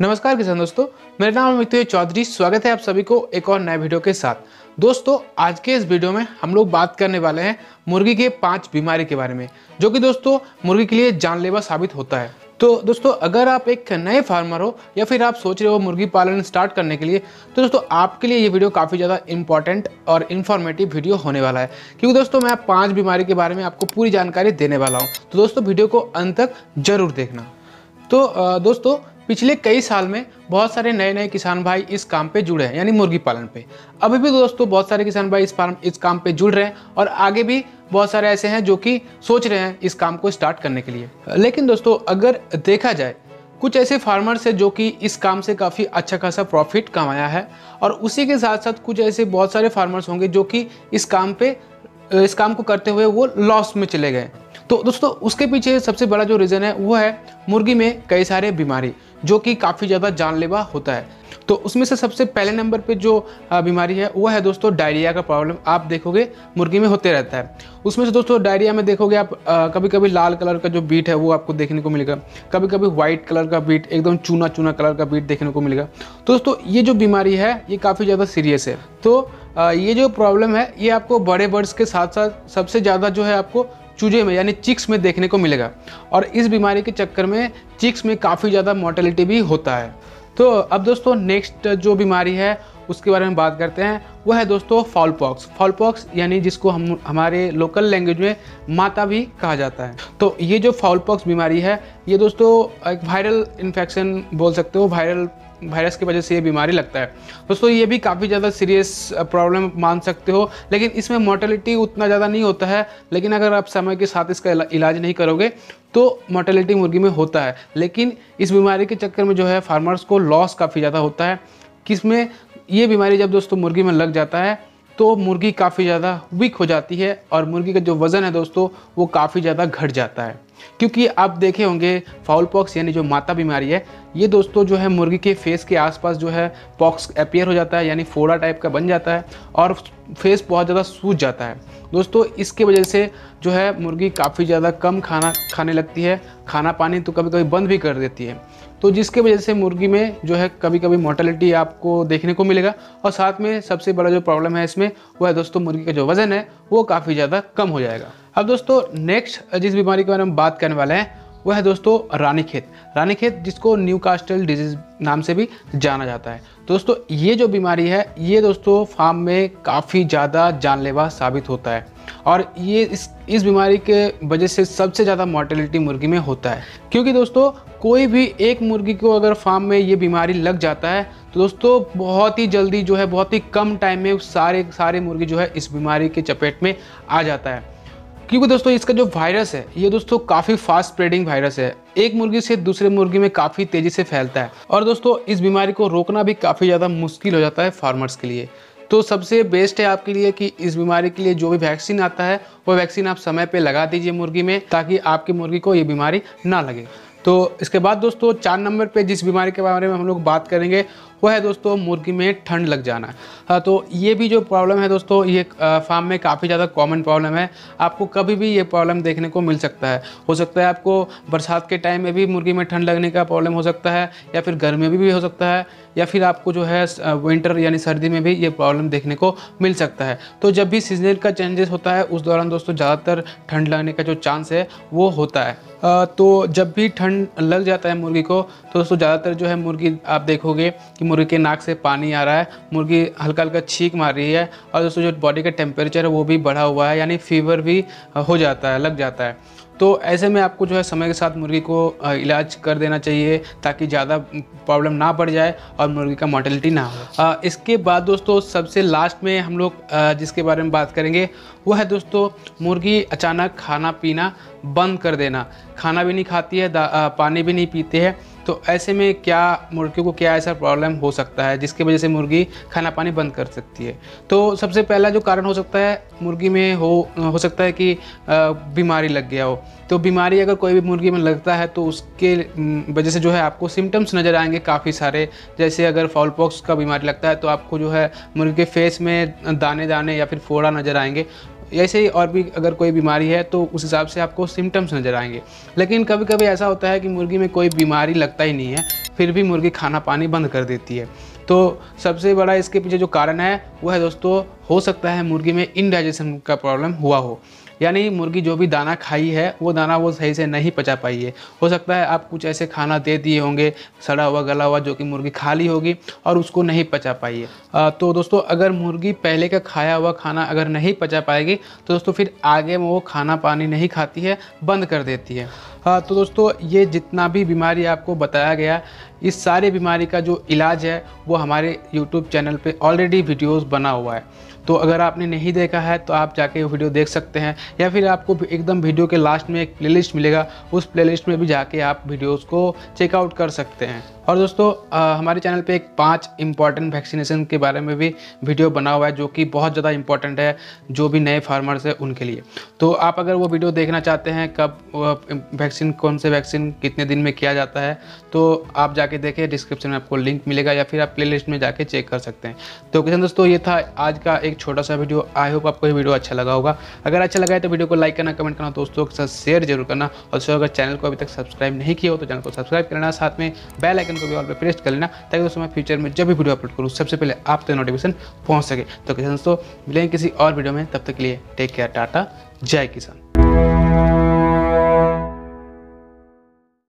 नमस्कार किसान दोस्तों, मेरा नाम आदित्य चौधरी। स्वागत है आप सभी को एक और नए वीडियो के साथ। दोस्तों आज के इस वीडियो में हम लोग बात करने वाले हैं मुर्गी के 5 बीमारी के बारे में, जो कि दोस्तों मुर्गी के लिए जानलेवा साबित होता है। तो दोस्तों अगर आप एक नए फार्मर हो या फिर आप सोच रहे हो मुर्गी पालन स्टार्ट करने के लिए, तो दोस्तों आपके लिए ये वीडियो काफ़ी ज़्यादा इंपॉर्टेंट और इन्फॉर्मेटिव वीडियो होने वाला है, क्योंकि दोस्तों मैं 5 बीमारी के बारे में आपको पूरी जानकारी देने वाला हूँ। तो दोस्तों वीडियो को अंत तक जरूर देखना। तो दोस्तों पिछले कई साल में बहुत सारे नए नए किसान भाई इस काम पे जुड़े हैं, यानी मुर्गी पालन पे। अभी भी दोस्तों बहुत सारे किसान भाई इस काम पे जुड़ रहे हैं और आगे भी बहुत सारे ऐसे हैं जो कि सोच रहे हैं इस काम को स्टार्ट करने के लिए। लेकिन दोस्तों अगर देखा जाए कुछ ऐसे फार्मर्स हैं जो कि इस काम से काफ़ी अच्छा खासा प्रॉफिट कमाया है, और उसी के साथ साथ कुछ ऐसे बहुत सारे फार्मर्स होंगे जो कि इस काम को करते हुए वो लॉस में चले गए। तो दोस्तों उसके पीछे सबसे बड़ा जो रीज़न है वो है मुर्गी में कई सारे बीमारी जो कि काफ़ी ज़्यादा जानलेवा होता है। तो उसमें से सबसे पहले नंबर पे जो बीमारी है वो है दोस्तों डायरिया का प्रॉब्लम। आप देखोगे मुर्गी में होते रहता है। उसमें से दोस्तों डायरिया में देखोगे आप कभी कभी लाल कलर का जो बीट है वो आपको देखने को मिलेगा, कभी कभी व्हाइट कलर का बीट, एकदम चूना चूना कलर का बीट देखने को मिलेगा। तो दोस्तों ये जो बीमारी है ये काफ़ी ज़्यादा सीरियस है। तो ये जो प्रॉब्लम है ये आपको बड़े बर्ड्स के साथ साथ सबसे ज़्यादा जो है आपको चूजे में यानी चिक्स में देखने को मिलेगा, और इस बीमारी के चक्कर में चिक्स में काफ़ी ज़्यादा मॉर्टेलिटी भी होता है। तो अब दोस्तों नेक्स्ट जो बीमारी है उसके बारे में बात करते हैं, वो है दोस्तों फाउलपॉक्स। फाउलपॉक्स यानी जिसको हम हमारे लोकल लैंग्वेज में माता भी कहा जाता है। तो ये जो फाउलपॉक्स बीमारी है ये दोस्तों एक वायरल इन्फेक्शन बोल सकते हो, वायरस की वजह से ये बीमारी लगता है। दोस्तों ये भी काफ़ी ज़्यादा सीरियस प्रॉब्लम मान सकते हो, लेकिन इसमें मॉर्टेलिटी उतना ज़्यादा नहीं होता है। लेकिन अगर आप समय के साथ इसका इलाज नहीं करोगे तो मॉर्टेलिटी मुर्गी में होता है। लेकिन इस बीमारी के चक्कर में जो है फार्मर्स को लॉस काफ़ी ज़्यादा होता है। किसमें? ये बीमारी जब दोस्तों मुर्गी में लग जाता है तो मुर्गी काफ़ी ज़्यादा वीक हो जाती है, और मुर्गी का जो वज़न है दोस्तों वो काफ़ी ज़्यादा घट जाता है। क्योंकि आप देखे होंगे फाउलपॉक्स यानी जो माता बीमारी है ये दोस्तों जो है मुर्गी के फेस के आसपास जो है पॉक्स अपीयर हो जाता है, यानी फोड़ा टाइप का बन जाता है और फेस बहुत ज़्यादा सूज जाता है। दोस्तों इसके वजह से जो है मुर्गी काफ़ी ज़्यादा कम खाना खाने लगती है, खाना पानी तो कभी कभी बंद भी कर देती है। तो जिसके वजह से मुर्गी में जो है कभी कभी मॉर्टेलिटी आपको देखने को मिलेगा, और साथ में सबसे बड़ा जो प्रॉब्लम है इसमें वो है दोस्तों मुर्गी का जो वज़न है वो काफ़ी ज़्यादा कम हो जाएगा। अब दोस्तों नेक्स्ट जिस बीमारी के बारे में बात करने वाले हैं वह है दोस्तों रानीखेत। रानीखेत जिसको न्यूकास्टल डिजीज नाम से भी जाना जाता है। दोस्तों ये जो बीमारी है ये दोस्तों फार्म में काफ़ी ज़्यादा जानलेवा साबित होता है, और ये इस बीमारी के वजह से सबसे ज़्यादा मॉर्टेलिटी मुर्गी में होता है। क्योंकि दोस्तों कोई भी एक मुर्गी को अगर फार्म में ये बीमारी लग जाता है तो दोस्तों बहुत ही जल्दी जो है बहुत ही कम टाइम में सारे मुर्गी जो है इस बीमारी के चपेट में आ जाता है। क्योंकि दोस्तों इसका जो वायरस है ये दोस्तों काफ़ी फास्ट स्प्रेडिंग वायरस है, एक मुर्गी से दूसरे मुर्गी में काफ़ी तेज़ी से फैलता है, और दोस्तों इस बीमारी को रोकना भी काफ़ी ज़्यादा मुश्किल हो जाता है फार्मर्स के लिए। तो सबसे बेस्ट है आपके लिए कि इस बीमारी के लिए जो भी वैक्सीन आता है वो वैक्सीन आप समय पर लगा दीजिए मुर्गी में, ताकि आपकी मुर्गी को ये बीमारी ना लगे। तो इसके बाद दोस्तों 4 नंबर पे जिस बीमारी के बारे में हम लोग बात करेंगे वो है दोस्तों मुर्गी में ठंड लग जाना। हाँ, तो ये भी जो प्रॉब्लम है दोस्तों ये फार्म में काफ़ी ज़्यादा कॉमन प्रॉब्लम है। आपको कभी भी ये प्रॉब्लम देखने को मिल सकता है। हो सकता है आपको बरसात के टाइम में भी मुर्गी में ठंड लगने का प्रॉब्लम हो सकता है, या फिर गर्मी में भी हो सकता है, या फिर आपको जो है विंटर यानी सर्दी में भी ये प्रॉब्लम देखने को मिल सकता है। तो जब भी सीजनल का चेंजेस होता है उस दौरान दोस्तों ज़्यादातर ठंड लगने का जो चांस है वो होता है। तो जब भी ठंड लग जाता है मुर्गी को तो दोस्तों ज़्यादातर जो है मुर्गी आप देखोगे कि मुर्गी के नाक से पानी आ रहा है, मुर्गी हल्का हल्का छींक मार रही है, और दोस्तों जो बॉडी का टेम्परेचर है वो भी बढ़ा हुआ है, यानी फीवर भी हो जाता है, लग जाता है। तो ऐसे में आपको जो है समय के साथ मुर्गी को इलाज कर देना चाहिए ताकि ज़्यादा प्रॉब्लम ना बढ़ जाए और मुर्गी का मॉर्टेलिटी ना हो। इसके बाद दोस्तों सबसे लास्ट में हम लोग जिसके बारे में बात करेंगे वो है दोस्तों मुर्गी अचानक खाना पीना बंद कर देना। खाना भी नहीं खाती है, पानी भी नहीं पीती है। तो ऐसे में क्या मुर्गी को क्या ऐसा प्रॉब्लम हो सकता है जिसकी वजह से मुर्गी खाना पानी बंद कर सकती है? तो सबसे पहला जो कारण हो सकता है मुर्गी में हो सकता है कि बीमारी लग गया हो। तो बीमारी अगर कोई भी मुर्गी में लगता है तो उसके वजह से जो है आपको सिम्टम्स नज़र आएंगे काफ़ी सारे। जैसे अगर फाउलपॉक्स का बीमारी लगता है तो आपको जो है मुर्गी के फेस में दाने दाने या फिर फोड़ा नज़र आएंगे। ऐसे ही और भी अगर कोई बीमारी है तो उस हिसाब से आपको सिम्टम्स नज़र आएंगे। लेकिन कभी कभी ऐसा होता है कि मुर्गी में कोई बीमारी लगता ही नहीं है, फिर भी मुर्गी खाना पानी बंद कर देती है। तो सबसे बड़ा इसके पीछे जो कारण है वो है दोस्तों, हो सकता है मुर्गी में इनडाइजेशन का प्रॉब्लम हुआ हो, यानी मुर्गी जो भी दाना खाई है वो दाना वो सही से नहीं पचा पाई है। हो सकता है आप कुछ ऐसे खाना दे दिए होंगे सड़ा हुआ गला हुआ जो कि मुर्गी खा ली होगी और उसको नहीं पचा पाई है। तो दोस्तों अगर मुर्गी पहले का खाया हुआ खाना अगर नहीं पचा पाएगी तो दोस्तों फिर आगे वो खाना पानी नहीं खाती है, बंद कर देती है। तो दोस्तों ये जितना भी बीमारी आपको बताया गया, इस सारे बीमारी का जो इलाज है वो हमारे YouTube चैनल पे ऑलरेडी वीडियोस बना हुआ है। तो अगर आपने नहीं देखा है तो आप जाके वो वीडियो देख सकते हैं, या फिर आपको एकदम वीडियो के लास्ट में एक प्लेलिस्ट मिलेगा, उस प्लेलिस्ट में भी जाके आप वीडियोस को चेकआउट कर सकते हैं। और दोस्तों हमारे चैनल पे एक 5 इंपॉर्टेंट वैक्सीनेशन के बारे में भी वीडियो बना हुआ है जो कि बहुत ज़्यादा इंपॉर्टेंट है जो भी नए फार्मर्स हैं उनके लिए। तो आप अगर वो वीडियो देखना चाहते हैं कब वैक्सीन, कौन से वैक्सीन कितने दिन में किया जाता है, तो आप जाके देखें, डिस्क्रिप्शन में आपको लिंक मिलेगा या फिर आप प्लेलिस्ट में जाके चेक कर सकते हैं। तो किसान दोस्तों ये था आज का एक छोटा सा वीडियो। आई होप आपको ये वीडियो अच्छा लगा होगा। अगर अच्छा लगा है तो वीडियो को लाइक करना, कमेंट करना, दोस्तों के साथ शेयर जरूर करना। और दोस्तों अगर चैनल को अभी तक सब्सक्राइब नहीं किया हो तो चैनल को सब्सक्राइब करना, साथ में बेल आइकन को भी ऑल पे प्रेस कर लेना ताकि दोस्तों मैं फ्यूचर में जब भी वीडियो अपलोड करूँ सबसे पहले आप तक नोटिफिकेशन पहुँच सके। तो किसान दोस्तों मिलेंगे किसी और वीडियो में, तब तक के लिए टेक केयर, टाटा, जय किसान।